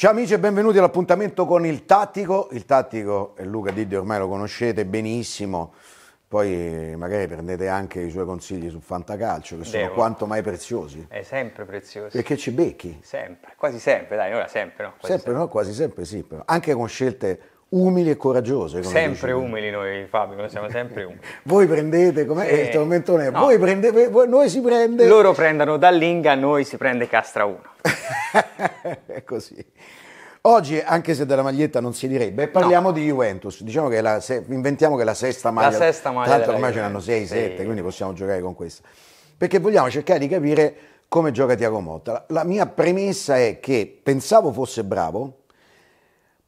Ciao amici e benvenuti all'appuntamento con il Tattico. Il Tattico è Luca Diddi, ormai lo conoscete benissimo, poi magari prendete anche i suoi consigli su Fantacalcio, che sono quanto mai preziosi. È sempre preziosi. Perché ci becchi. Sempre, quasi sempre, dai, ora sempre, no? Quasi sempre, no? Quasi sempre, sì, però. Anche con scelte umili e coraggiose. Come sempre umili noi, Fabio, noi siamo sempre umili. Voi prendete, com'è? Sì. Il tormentone è, no. Voi prendete, noi si prende... Loro prendano Dallinga, noi si prende Castra 1. È così. Oggi, anche se della maglietta non si direbbe, parliamo di Juventus. Diciamo che inventiamo che è la sesta maglia. La sesta maglia. Tanto ormai ce ne hanno 6-7, sì. Quindi possiamo giocare con questa. Perché vogliamo cercare di capire come gioca Thiago Motta. La mia premessa è che pensavo fosse bravo,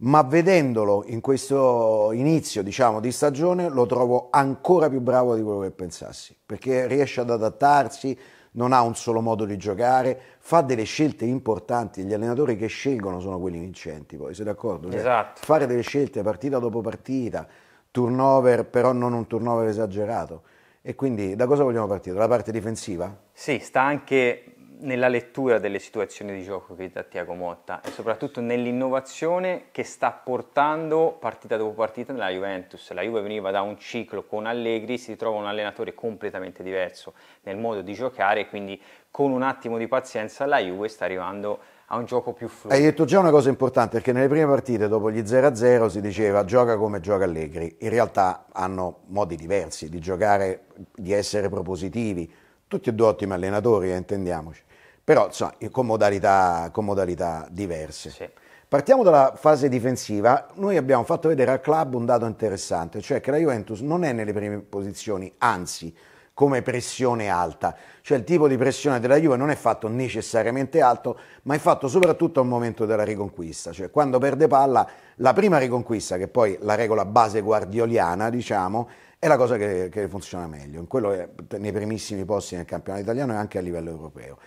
ma vedendolo in questo inizio, diciamo, di stagione, lo trovo ancora più bravo di quello che pensassi, perché riesce ad adattarsi, non ha un solo modo di giocare, fa delle scelte importanti. Gli allenatori che scelgono sono quelli vincenti, poi, sei d'accordo? Esatto. Cioè, fare delle scelte partita dopo partita, turnover, però non un turnover esagerato. E quindi da cosa vogliamo partire? Dalla parte difensiva? Sì, sta anche nella lettura delle situazioni di gioco che dà Thiago Motta e soprattutto nell'innovazione che sta portando partita dopo partita nella Juventus. La Juve veniva da un ciclo con Allegri, si ritrova un allenatore completamente diverso nel modo di giocare, quindi con un attimo di pazienza la Juve sta arrivando a un gioco più fluido. Hai detto già una cosa importante, perché nelle prime partite dopo gli 0-0 si diceva gioca come gioca Allegri, in realtà hanno modi diversi di giocare, di essere propositivi, tutti e due ottimi allenatori, intendiamoci. Però insomma, con modalità diverse. Sì. Partiamo dalla fase difensiva. Noi abbiamo fatto vedere al club un dato interessante, cioè che la Juventus non è nelle prime posizioni, anzi come pressione alta. Cioè il tipo di pressione della Juve non è fatto necessariamente alto, ma è fatto soprattutto al momento della riconquista. Cioè quando perde palla, la prima riconquista, che poi la regola base guardioliana, diciamo, è la cosa che funziona meglio. In quello è nei primissimi posti nel campionato italiano e anche a livello europeo.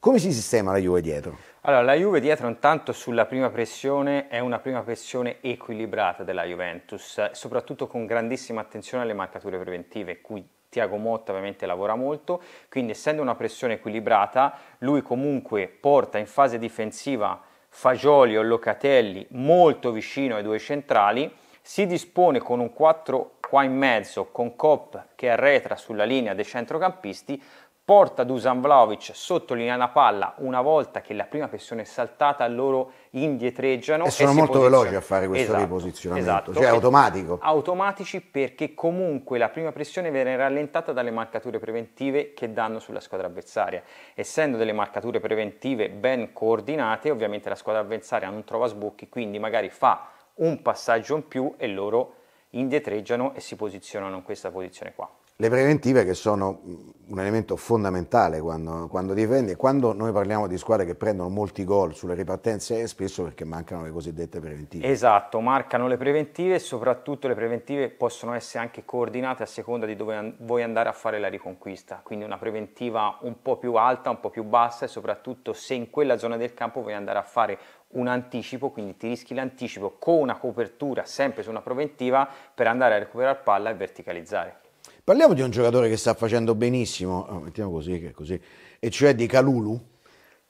Come si sistema la Juve dietro? Allora, la Juve dietro intanto sulla prima pressione è una prima pressione equilibrata della Juventus, soprattutto con grandissima attenzione alle marcature preventive, cui Thiago Motta ovviamente lavora molto, quindi essendo una pressione equilibrata, lui comunque porta in fase difensiva Fagioli o Locatelli molto vicino ai due centrali, si dispone con un 4 qua in mezzo, con Kopp che arretra sulla linea dei centrocampisti, porta Dušan Vlahović sotto linea alla palla. Una volta che la prima pressione è saltata, loro indietreggiano. E sono molto veloci a fare questo riposizionamento, cioè automatico. Automatici, perché comunque la prima pressione viene rallentata dalle marcature preventive che danno sulla squadra avversaria. Essendo delle marcature preventive ben coordinate, ovviamente la squadra avversaria non trova sbocchi, quindi magari fa un passaggio in più e loro indietreggiano e si posizionano in questa posizione qua. Le preventive che sono un elemento fondamentale quando difendi, e quando noi parliamo di squadre che prendono molti gol sulle ripartenze è spesso perché mancano le cosiddette preventive. Esatto, mancano le preventive, e soprattutto le preventive possono essere anche coordinate a seconda di dove vuoi andare a fare la riconquista, quindi una preventiva un po' più alta, un po' più bassa, e soprattutto se in quella zona del campo vuoi andare a fare un anticipo, quindi ti rischi l'anticipo con una copertura sempre su una preventiva per andare a recuperare palla e verticalizzare. Parliamo di un giocatore che sta facendo benissimo, mettiamo così, che è così, e cioè di Calulu.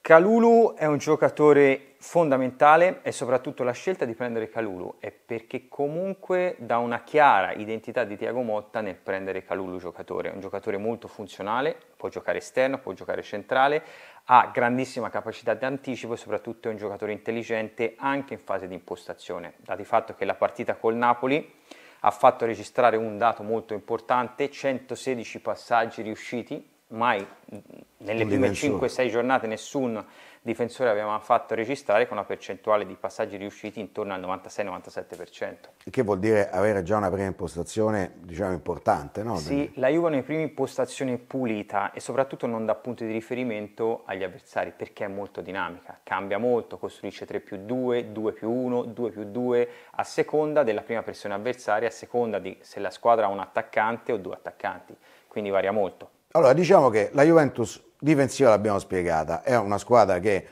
Calulu è un giocatore fondamentale, e soprattutto la scelta di prendere Calulu è perché comunque dà una chiara identità di Thiago Motta nel prendere Calulu giocatore. È un giocatore molto funzionale, può giocare esterno, può giocare centrale, ha grandissima capacità di anticipo e soprattutto è un giocatore intelligente anche in fase di impostazione. Dato il fatto che la partita col Napoli ha fatto registrare un dato molto importante, 116 passaggi riusciti, mai nelle prime 5-6 giornate nessun difensore aveva fatto registrare, con una percentuale di passaggi riusciti intorno al 96-97%. Il che vuol dire avere già una prima impostazione, diciamo, importante, no? Sì, la Juve ha una prima impostazione pulita e soprattutto non dà punti di riferimento agli avversari, perché è molto dinamica, cambia molto, costruisce 3+2, 2+1, 2+2, a seconda della prima pressione avversaria, a seconda di se la squadra ha un attaccante o due attaccanti, quindi varia molto. Allora, diciamo che la Juventus difensiva l'abbiamo spiegata, è una squadra che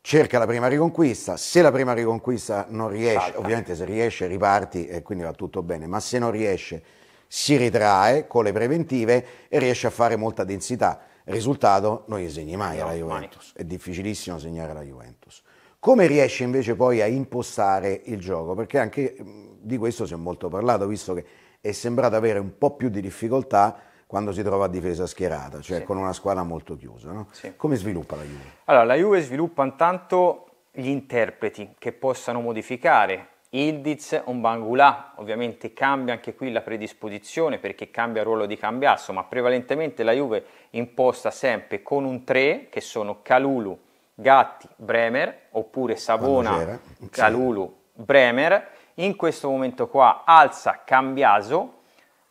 cerca la prima riconquista, se la prima riconquista non riesce, ovviamente se riesce riparti e quindi va tutto bene, ma se non riesce si ritrae con le preventive e riesce a fare molta densità. Risultato, non gli segni mai alla Juventus, è difficilissimo segnare alla Juventus. Come riesce invece poi a impostare il gioco? Perché anche di questo si è molto parlato, visto che è sembrato avere un po' più di difficoltà quando si trova a difesa schierata, cioè sì, con una squadra molto chiusa, no? Sì. Come sviluppa la Juve? Allora, la Juve sviluppa intanto gli interpreti che possano modificare. Yıldız, Mbangula, ovviamente cambia anche qui la predisposizione perché cambia il ruolo di Cambiaso, ma prevalentemente la Juve imposta sempre con un 3 che sono Calulu, Gatti, Bremer, oppure Savona, Calulu, Bremer. In questo momento qua alza Cambiaso,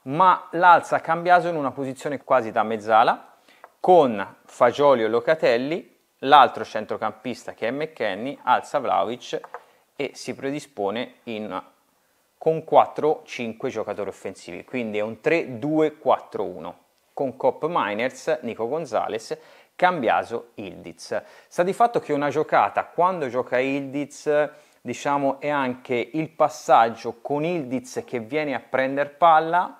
ma l'alza Cambiaso in una posizione quasi da mezzala con Fagioli e Locatelli, l'altro centrocampista che è McKenny alza Vlahović e si predispone con 4-5 giocatori offensivi, quindi è un 3-2-4-1 con Koopmeiners, Nico Gonzalez, Cambiaso, Yıldız. Sta di fatto che una giocata, quando gioca Yıldız, diciamo, è anche il passaggio con Yıldız che viene a prendere palla,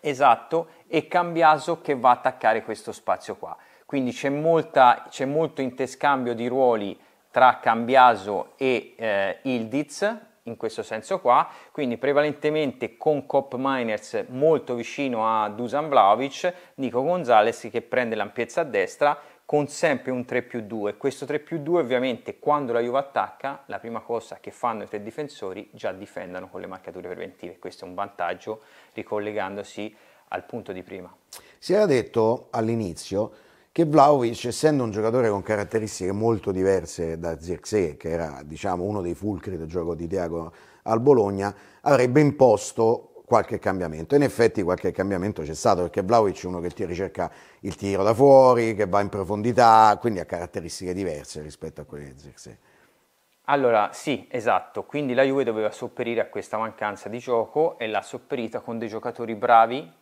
esatto, e Cambiaso che va a attaccare questo spazio qua. Quindi c'è molto interscambio di ruoli tra Cambiaso e Yıldız, in questo senso qua, quindi prevalentemente con Koopmeiners molto vicino a Dušan Vlahović, Nico Gonzalez che prende l'ampiezza a destra con sempre un 3+2. Questo 3+2 ovviamente quando la Juve attacca, la prima cosa che fanno i tre difensori, già difendono con le marcature preventive. Questo è un vantaggio ricollegandosi al punto di prima. Si era detto all'inizio che Vlahović, essendo un giocatore con caratteristiche molto diverse da Zirkzee, che era, diciamo, uno dei fulcri del gioco di Thiago al Bologna, avrebbe imposto qualche cambiamento. In effetti qualche cambiamento c'è stato, perché Vlahović è uno che ricerca il tiro da fuori, che va in profondità, quindi ha caratteristiche diverse rispetto a quelle di Zirkzee. Allora, sì, esatto, quindi la Juve doveva sopperire a questa mancanza di gioco e l'ha sopperita con dei giocatori bravi,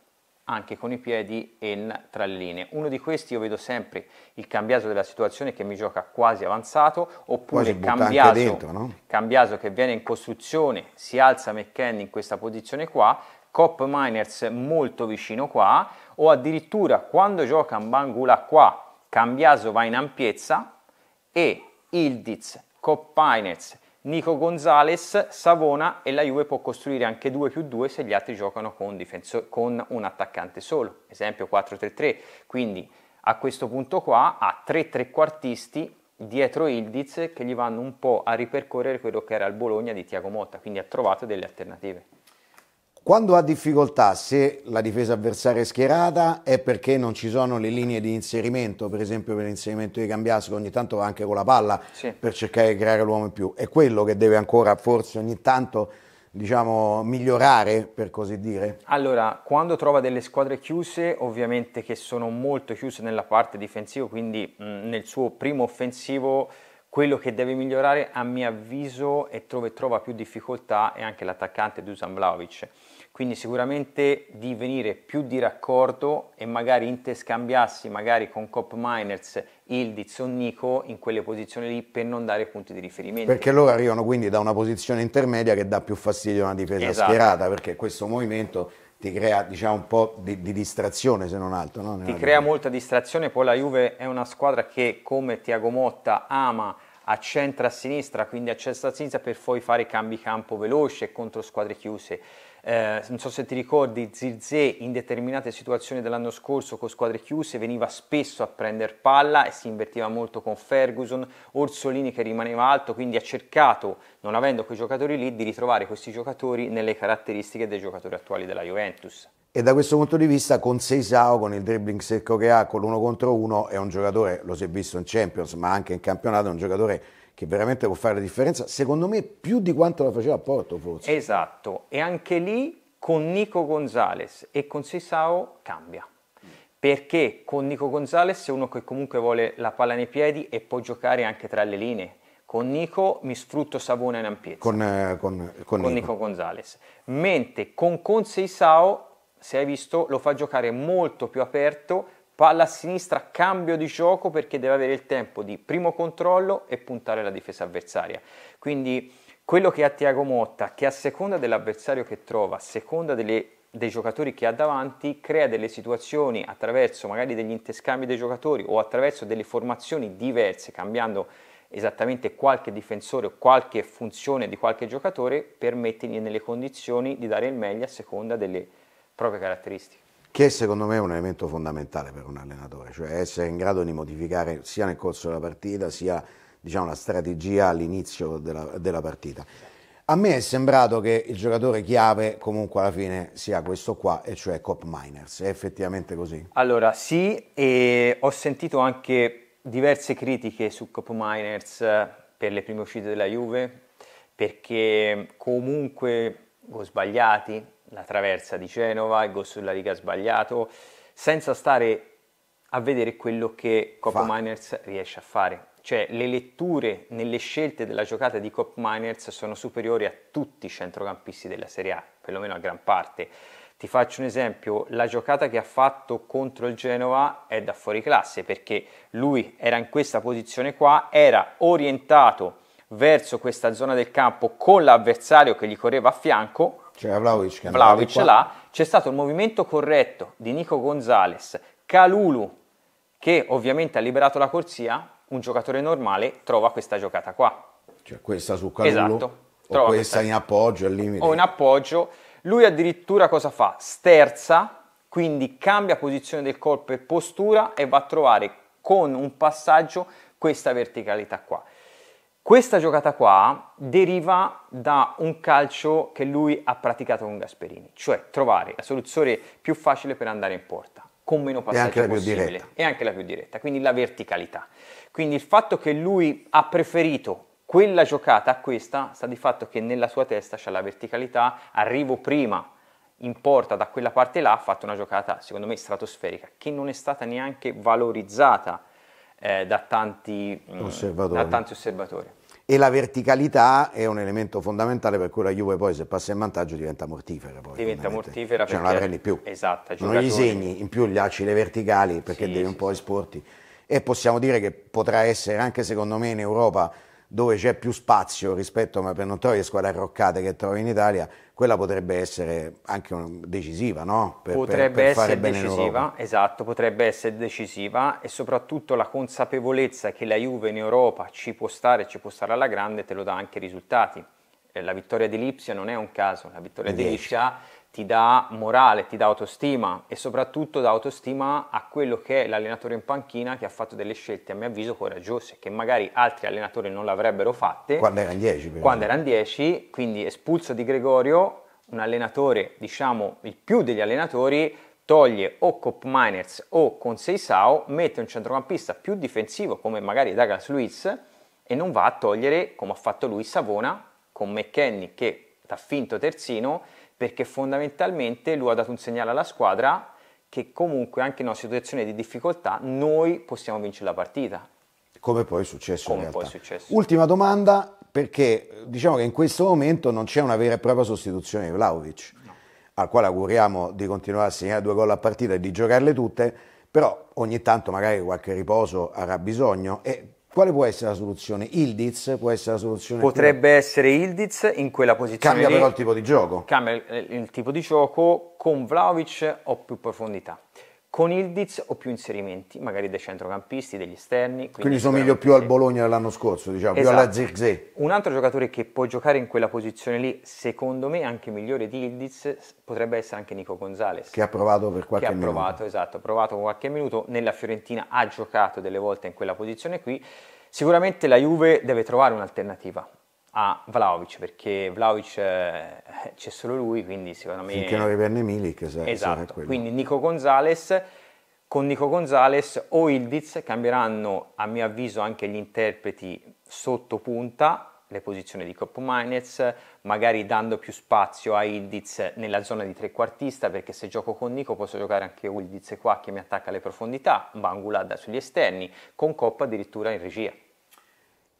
anche con i piedi e tra le linee. Uno di questi io vedo sempre il Cambiaso della situazione che mi gioca quasi avanzato, oppure Cambiaso, dentro, no? Cambiaso che viene in costruzione, si alza McKenny in questa posizione qua, Koopmeiners molto vicino qua, o addirittura quando gioca Mbangula qua, Cambiaso va in ampiezza e Yıldız, Koopmeiners, Nico Gonzalez, Savona, e la Juve può costruire anche 2+2 se gli altri giocano con un attaccante solo, esempio 4-3-3, quindi a questo punto qua ha 3 trequartisti dietro Yıldız che gli vanno un po' a ripercorrere quello che era il Bologna di Thiago Motta, quindi ha trovato delle alternative. Quando ha difficoltà, se la difesa avversaria è schierata, è perché non ci sono le linee di inserimento, per esempio per l'inserimento di Cambiaso, ogni tanto va anche con la palla, sì, per cercare di creare l'uomo in più. È quello che deve ancora forse ogni tanto, diciamo, migliorare, per così dire? Allora, quando trova delle squadre chiuse, ovviamente che sono molto chiuse nella parte difensiva, quindi nel suo primo offensivo, quello che deve migliorare a mio avviso e trova più difficoltà è anche l'attaccante Dušan Vlahović, quindi sicuramente di venire più di raccordo e magari interscambiarsi magari con Koopmeiners, Yıldız o Nico in quelle posizioni lì per non dare punti di riferimento, perché loro arrivano quindi da una posizione intermedia che dà più fastidio a una difesa, esatto, schierata, perché questo movimento ti crea, diciamo, un po' di distrazione, se non altro, no? Ti crea molta distrazione. Poi la Juve è una squadra che, come Thiago Motta, ama a centro-sinistra, quindi a centro-sinistra per poi fare cambi campo veloce contro squadre chiuse. Non so se ti ricordi, Zirkzee in determinate situazioni dell'anno scorso con squadre chiuse veniva spesso a prendere palla e si invertiva molto con Ferguson, Orsolini che rimaneva alto, quindi ha cercato, non avendo quei giocatori lì, di ritrovare questi giocatori nelle caratteristiche dei giocatori attuali della Juventus. E da questo punto di vista Conceição, con il dribbling secco che ha, con l'1 contro 1, è un giocatore, lo si è visto in Champions ma anche in campionato, è un giocatore che veramente può fare la differenza, secondo me più di quanto la faceva a Porto forse. Esatto, e anche lì con Nico Gonzalez e Conceição cambia, perché con Nico Gonzalez è uno che comunque vuole la palla nei piedi e può giocare anche tra le linee. Con Nico mi sfrutto Savona in ampiezza, con Nico Gonzalez, mentre con Conceição, se hai visto, lo fa giocare molto più aperto, palla a sinistra, cambio di gioco, perché deve avere il tempo di primo controllo e puntare alla difesa avversaria. Quindi quello che ha Thiago Motta, che a seconda dell'avversario che trova, a seconda dei giocatori che ha davanti, crea delle situazioni attraverso magari degli interscambi dei giocatori o attraverso delle formazioni diverse, cambiando esattamente qualche difensore o qualche funzione di qualche giocatore per mettergli nelle condizioni di dare il meglio a seconda delle proprie caratteristiche. Che secondo me è un elemento fondamentale per un allenatore, cioè essere in grado di modificare sia nel corso della partita sia, diciamo, la strategia all'inizio della partita. A me è sembrato che il giocatore chiave comunque alla fine sia questo qua, e cioè Koopmeiners. È effettivamente così? Allora sì, e ho sentito anche diverse critiche su Koopmeiners per le prime uscite della Juve, perché comunque gol sbagliati, la traversa di Genova, il gol sulla riga sbagliato, senza stare a vedere quello che Koopmeiners riesce a fare. Cioè le letture nelle scelte della giocata di Koopmeiners sono superiori a tutti i centrocampisti della Serie A, perlomeno a gran parte. Ti faccio un esempio: la giocata che ha fatto contro il Genova è da fuoriclasse, perché lui era in questa posizione qua, era orientato verso questa zona del campo con l'avversario che gli correva a fianco, cioè Vlahović là. C'è stato il movimento corretto di Nico Gonzalez, Calulu che ovviamente ha liberato la corsia. Un giocatore normale trova questa giocata qua. Cioè questa su Calulu, esatto, o questa in appoggio al limite. O in appoggio. Lui addirittura cosa fa? Sterza, quindi cambia posizione del corpo e postura e va a trovare con un passaggio questa verticalità qua. Questa giocata qua deriva da un calcio che lui ha praticato con Gasperini, cioè trovare la soluzione più facile per andare in porta, con meno passaggi possibile, e anche la più diretta, quindi la verticalità. Quindi il fatto che lui ha preferito quella giocata a questa sta di fatto che nella sua testa c'è la verticalità, arrivo prima in porta da quella parte là, ha fatto una giocata secondo me stratosferica, che non è stata neanche valorizzata da tanti osservatori. E la verticalità è un elemento fondamentale per cui la Juve poi, se passa in vantaggio, diventa mortifera. Poi, diventa mortifera, cioè, perché non la prendi più. Esatto, non gli segni in più gli acidi verticali, perché sì, devi un po' esporti. E possiamo dire che potrà essere anche, secondo me, in Europa, dove c'è più spazio rispetto, ma per non trovare squadre arroccate che trovi in Italia, quella potrebbe essere anche decisiva, no? Potrebbe essere decisiva, esatto, potrebbe essere decisiva, e soprattutto la consapevolezza che la Juve in Europa ci può stare alla grande, te lo dà anche i risultati. La vittoria di Lipsia non è un caso, la vittoria di Lipsia ti dà morale, ti dà autostima, e soprattutto dà autostima a quello che è l'allenatore in panchina, che ha fatto delle scelte a mio avviso coraggiose, che magari altri allenatori non l'avrebbero fatte quando erano 10, quindi espulso Di Gregorio, un allenatore, diciamo il più degli allenatori, toglie o Koopmeiners o Conceição, mette un centrocampista più difensivo come magari Douglas Luiz, e non va a togliere, come ha fatto lui, Savona con McKenny che ha finto terzino, perché fondamentalmente lui ha dato un segnale alla squadra che comunque anche in una situazione di difficoltà noi possiamo vincere la partita. Come poi è successo in realtà. Ultima domanda, perché diciamo che in questo momento non c'è una vera e propria sostituzione di Vlahović, no, al quale auguriamo di continuare a segnare 2 gol a partita e di giocarle tutte, però ogni tanto magari qualche riposo avrà bisogno. E quale può essere la soluzione? Yıldız può essere la soluzione? Potrebbe essere Yıldız in quella posizione. Cambia però il tipo di gioco. Cambia il tipo di gioco. Con Vlahović ho più profondità, con Yıldız ho più inserimenti, magari dei centrocampisti, degli esterni. Quindi somiglio più al Bologna dell'anno scorso, diciamo, esatto, più alla Zirkzee. Un altro giocatore che può giocare in quella posizione lì, secondo me anche migliore di Yıldız, potrebbe essere anche Nico Gonzalez. Che ha provato per qualche minuto. Che ha provato, esatto, ha provato qualche minuto. Nella Fiorentina ha giocato delle volte in quella posizione qui. Sicuramente la Juve deve trovare un'alternativa a Vlahović, perché Vlahović c'è solo lui, quindi secondo me finché non riperne Milik, esatto, quindi con Nico Gonzalez o Yıldız cambieranno a mio avviso anche gli interpreti sotto punta, le posizioni di Koopmeiners, magari dando più spazio a Yıldız nella zona di trequartista, perché se gioco con Nico posso giocare anche Yıldız qua che mi attacca alle profondità, Mbangula sugli esterni, con Kopp addirittura in regia.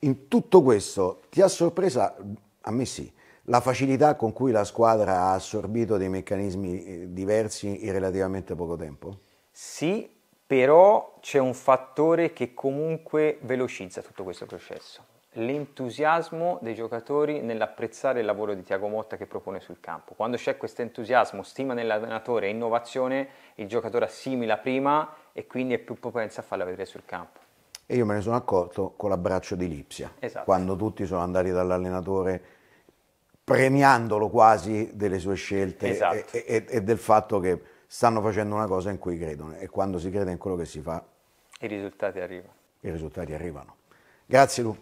In tutto questo ti ha sorpresa, a me sì, la facilità con cui la squadra ha assorbito dei meccanismi diversi in relativamente poco tempo? Sì, però c'è un fattore che comunque velocizza tutto questo processo: l'entusiasmo dei giocatori nell'apprezzare il lavoro di Thiago Motta che propone sul campo. Quando c'è questo entusiasmo, stima nell'allenatore e innovazione, il giocatore assimila prima e quindi è più propenso a farla vedere sul campo. e io me ne sono accorto con l'abbraccio di Lipsia, esatto, quando tutti sono andati dall'allenatore premiandolo quasi delle sue scelte, esatto, e del fatto che stanno facendo una cosa in cui credono, e quando si crede in quello che si fa i risultati arrivano. Grazie Lu.